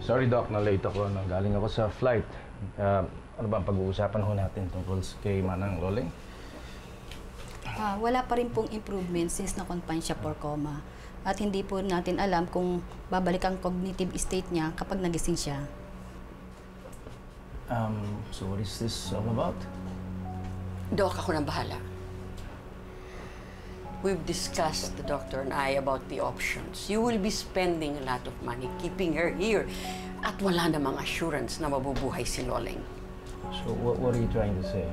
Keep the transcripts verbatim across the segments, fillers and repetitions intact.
Sorry, Doc, na late ako. Galing ako sa flight. Uh, ano ba ang pag-uusapan ho natin tungkol kay Manang Loling? Uh, wala pa rin pong improvement since na-confine siya for coma. At hindi po natin alam kung babalik ang cognitive state niya kapag nagising siya. Um, so what is this all about? Doc, ako nang bahala. We've discussed, the doctor and I, about the options. You will be spending a lot of money keeping her here. At wala namang assurance na mabubuhay si Loling. So, what, what are you trying to say?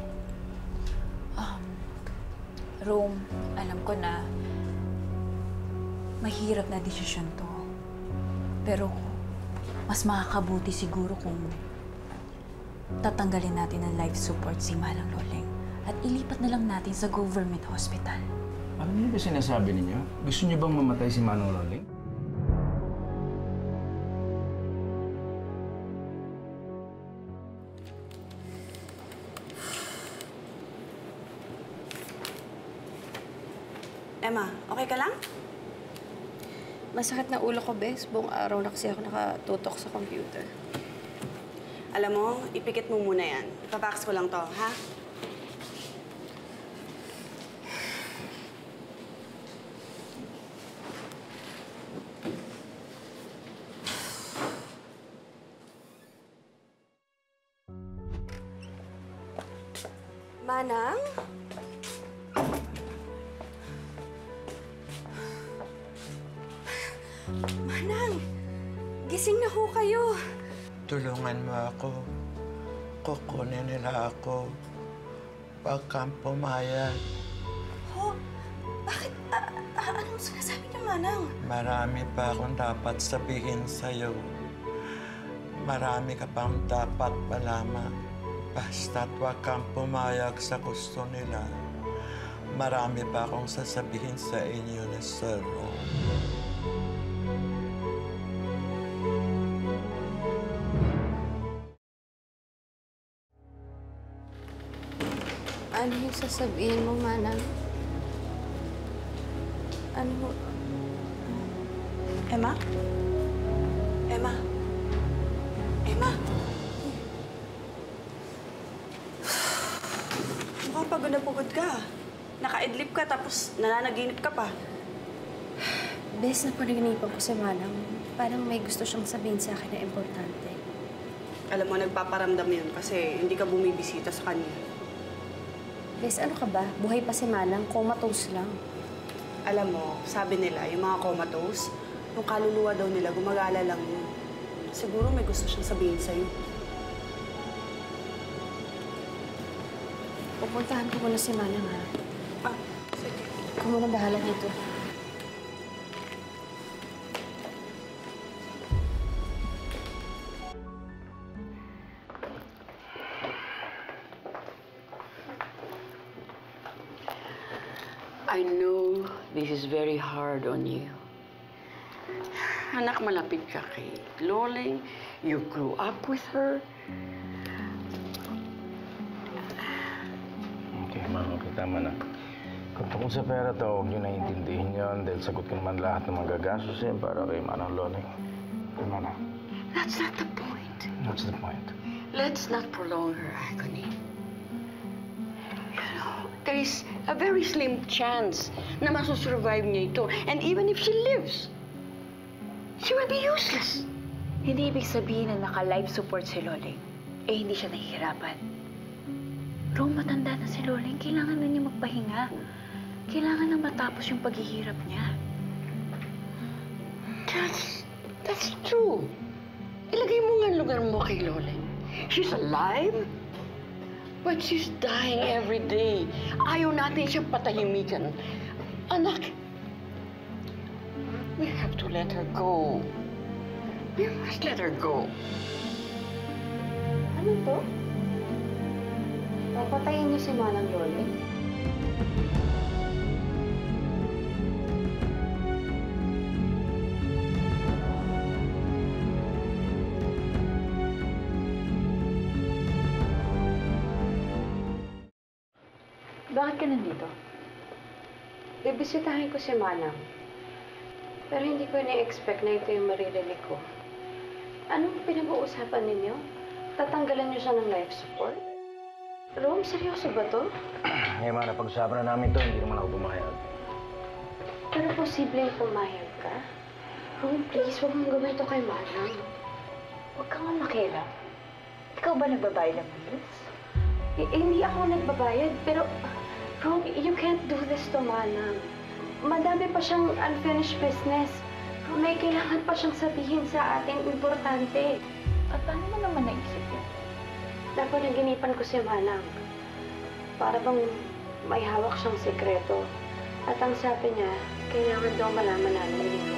Um, Rome, alam ko na mahirap na desisyon to. Pero mas makakabuti siguro kung tatanggalin natin ang life support si Manang Loling at ilipat na lang natin sa government hospital. Ano niyo ba sinasabi ninyo? Gusto niyo bang mamatay si Manang Loling? Emma, okay ka lang? Masakit na ulo ko, Bes. Buong araw na kasi ako nakatutok sa computer. Alam mo, ipikit mo muna yan. Ipapax ko lang to, ha? Manang? Manang! Gising na ho kayo! Tulungan mo ako. Kukunin nila ako. Huwag kang pumayag. Ho? Bakit? A anong sinasabi niyo, Manang? Marami pa akong dapat sabihin sa'yo. Marami ka pang dapat malaman. Basta't huwag kang pumayag sa gusto nila. Marami pa akong sasabihin sa inyo ni Sir Rome. Ano yung sasabihin mo, Manang? Ano? Emma? Emma? Emma? Pagod na pagod ka. Nakaidlip ka tapos nananaginip ka pa. Bes, napanaginipan ko si Manang. Parang may gusto siyang sabihin sa akin na importante. Alam mo, nagpaparamdam yun kasi hindi ka bumibisita sa kanya. Bes, ano ka ba? Buhay pa si Manang. Comatose lang. Alam mo, sabi nila, yung mga comatose, yung kaluluwa daw nila, gumagala lang yun. Siguro may gusto siyang sabihin sa'yo. Pupuntahan ko muna si Manang, ha? Ah, sige. Ikaw muna bahala dito. I know this is very hard on you. Anak, malapit ka kay Loling. You grew up with her. Tama na. Kung sa pera to, huwag nyo naiintindihin yun dahil sagot ko naman lahat ng magagastos eh para kay Manang Loling. Tama na. That's not the point. What's the point? Let's not prolong her agony. You know, there is a very slim chance na masusurvive niya ito. And even if she lives, she will be useless. Hindi ibig sabihin na naka-life support si Loling, eh hindi siya nahihirapan. Rome, matanda na si Loling. Kailangan na niya magpahinga. Kailangan na matapos yung paghihirap niya. That's, that's true. Ilagay mo nga lugar mo kay Loling. She's alive, but she's dying every day. Ayaw natin siya patahimikan. Anak, we have to let her go. We must let her go. Ano to? Papatayin niyo si Manang Loling? Bakit ka nandito? Bibisitahin ko si Manang. Pero hindi ko na-expect na ito yung maririnig ko. Anong pinag-uusapan ninyo? Tatanggalan niyo siya ng life support? Rome, seryoso ba to? Eh, Mara, pag-usapan na namin to, hindi naman ako pumayag. Pero posibleng pumayag ka? Rome, please, huwag mong gamay to kay Mara. Huwag ka nga makira. Ikaw ba nagbabayad ng bills? Eh, eh, hindi ako nagbabayad, pero... Rome, you can't do this to Manang. Madami pa siyang unfinished business. May kailangan pa siyang sabihin sa ating importante. At paano mo naman naisip yun? Dapat naginipan ko si Manang. Para bang may hawak siyang sekreto. At ang sabi niya, kailangan daw malaman namin ito.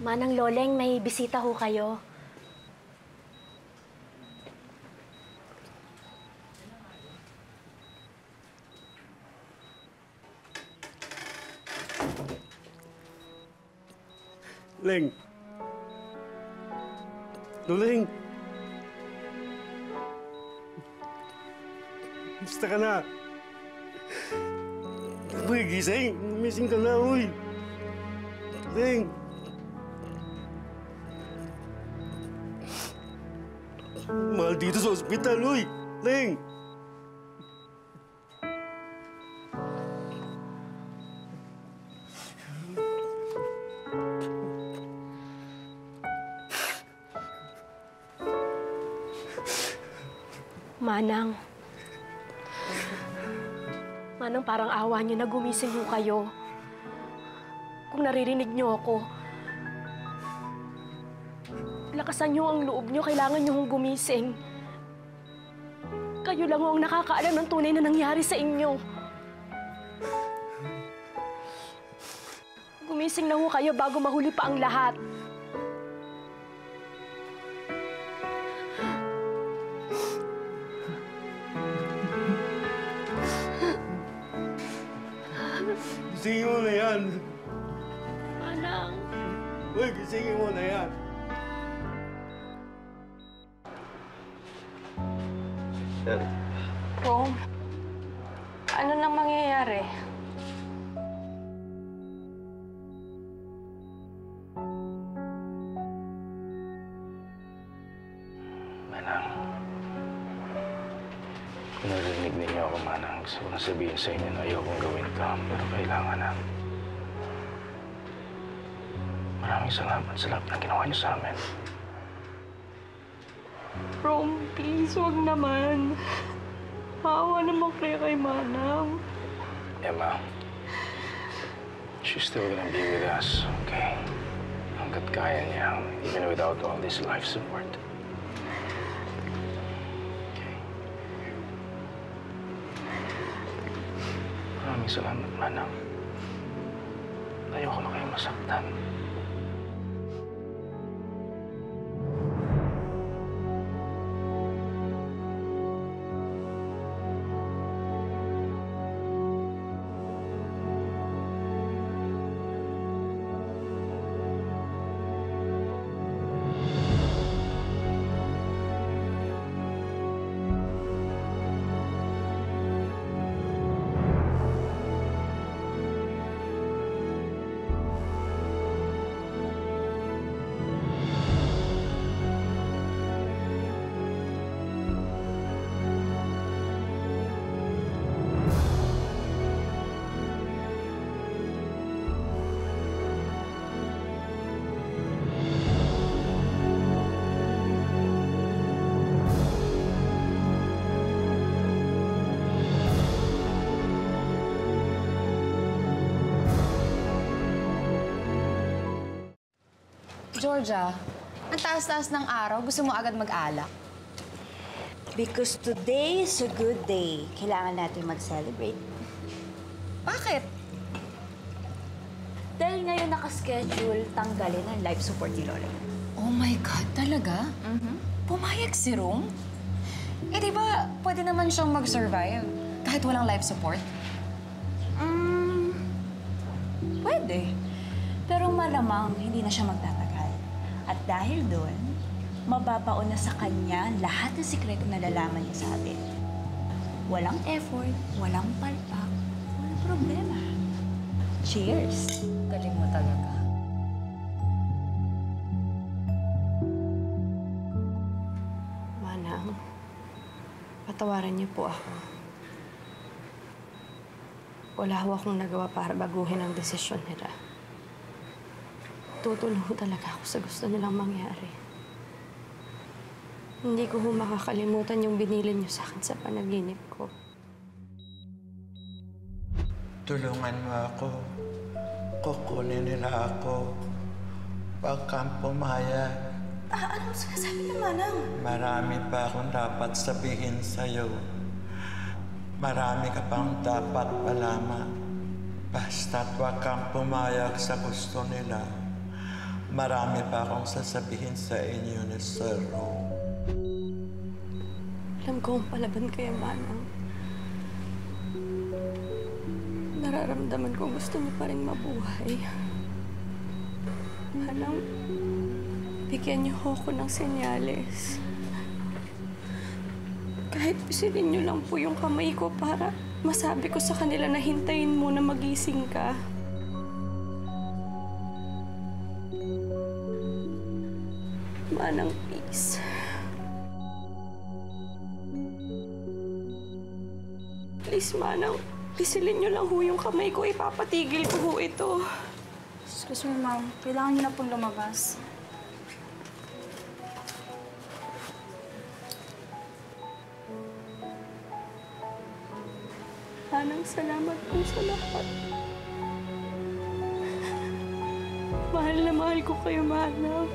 Manang Loleng, may bisita ho kayo. Leng! Loleng! Basta ka na! Magigising! Missing ka na, uy! Leng! Mahal dito sa ospital, uy! Leng! Manang. Manang, parang awa niyo na gumising mo kayo. Kung naririnig niyo ako, lakasan niyo ang loob niyo. Kailangan niyo gumising. Kayo lang ho ang nakakaalam ng tunay na nangyari sa inyo. Gumising na ho kayo bago mahuli pa ang lahat. Gisingin mo na yan. Manang. Uy, gisingin mo na yan. Rome, ano nang mangyayari? Manang. Narinig ninyo ako, Manang. Gusto ko na sabihin sa inyo na ayaw kong gawin ka, pero kailangan na. Maraming salamat sa lahat ng ginawa niyo sa amin. Rome, please, huwag naman. Maawa naman kayo kay Manang. Emma, she's still gonna be with us, okay? Hanggat kaya niya, even without all this life support. Maraming salamat, Manang. Ayoko na kayong masaktan. Georgia, ang taas-taas ng araw, gusto mo agad mag-alak? Because today is a good day. Kailangan natin mag-celebrate. Bakit? Dahil ngayon nakaschedule tanggalin ang life support ni Lola. Oh my God, talaga? Mm-hmm. Pumayag si Rome? Eh, di ba pwede naman siyang mag-survive kahit walang life support? Mm, pwede. Pero malamang hindi na siya magtatagal. At dahil doon, mababaon na sa kanya lahat ng sikreto na nalalaman niya sa atin. Walang effort, walang palpak, walang problema. Cheers! Galing mo talaga. Patawarin niyo po ako. Wala ho akong nagawa para baguhin ang desisyon nila. Tutulong talaga ako sa gusto nilang mangyari. Hindi ko ho makakalimutan yung binili niyo sa akin sa panaginip ko. Tulungan mo ako. Kukunin nila ako. Pagkang pumayag. Ah, anong sinasabi ng Manang? Marami pa akong dapat sabihin sa'yo. Marami ka pang dapat malaman. Basta't huwag kang pumayag sa gusto nila. Marami pa akong sasabihin sa inyo ni Sir Ro. Alam ko ang palaban kay Manang. Nararamdaman ko gusto mo pa rin mabuhay. Manang, bigyan niyo ako ng senyales. Kahit pisilin niyo lang po yung kamay ko para masabi ko sa kanila na hintayin mo na magising ka. Manang, peace. Please, Manang, pisilin niyo lang ho yung kamay ko. Ipapatigil ko ho ito. Excuse me, ma'am. Kailangan niyo na pong lumabas. Manang, salamat po sa lahat. Mahal na mahal ko kayo, Manang.